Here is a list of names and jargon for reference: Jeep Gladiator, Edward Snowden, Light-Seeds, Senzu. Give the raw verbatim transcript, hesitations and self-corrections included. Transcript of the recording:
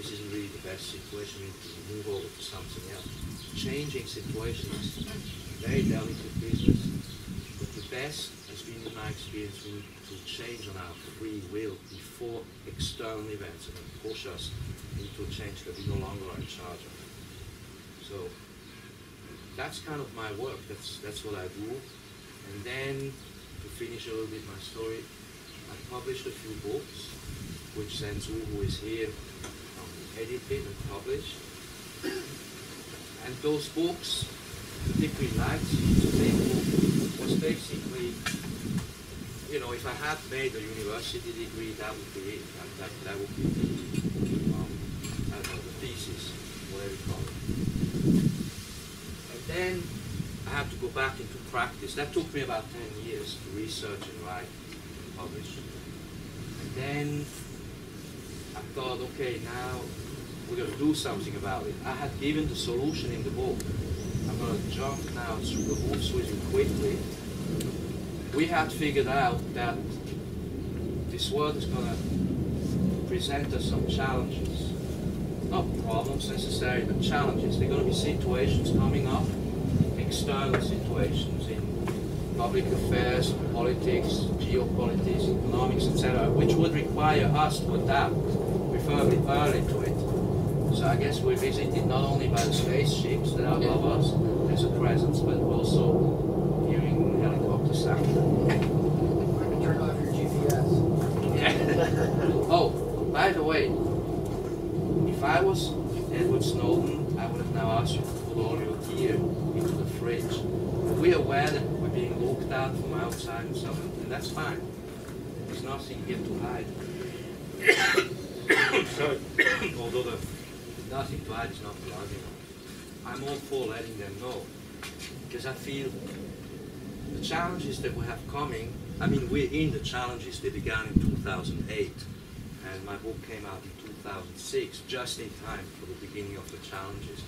this isn't really the best situation, we need to move over to something else. Changing situations, very delicate business, but the best has been in my experience we need to change on our free will before external events and push us into a change that we no longer are in charge of. So that's kind of my work, that's, that's what I do. And then, to finish a little bit my story, I published a few books, which Senzu, who is here, um, edited and published. And those books, particularly Light-Seeds, was basically, you know, if I had made a university degree, that would be it. That, that, that would be the, um, I don't know, the thesis, whatever you call it. And then I had to go back into practice. That took me about ten years to research and write and publish. And then I thought, okay, now we're going to do something about it. I had given the solution in the book. I'm going to jump now through the hoops with you quickly. We had figured out that this world is going to present us some challenges. Not problems necessarily, but challenges. There are going to be situations coming up, external situations in public affairs, politics, geopolitics, economics, et cetera, which would require us to adapt preferably early to it. So I guess we're visited not only by the spaceships that are above us as a presence, but also hearing helicopter sound. Turn off your G P S. Yeah. Oh, by the way, if I was Edward Snowden, I would have now asked you to put all your gear into the fridge. We're aware that we're being looked at from outside and stuff, and that's fine. There's nothing here to hide. Sorry. Although the nothing to hide is not the argument. I'm all for letting them know, because I feel the challenges that we have coming, I mean, we're in the challenges that began in two thousand eight, and my book came out in two thousand six, just in time for the beginning of the challenges.